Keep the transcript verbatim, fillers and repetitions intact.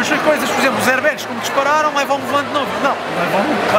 mas são coisas, por exemplo, os airbags, como dispararam, levam um volante novo. Não, levam um.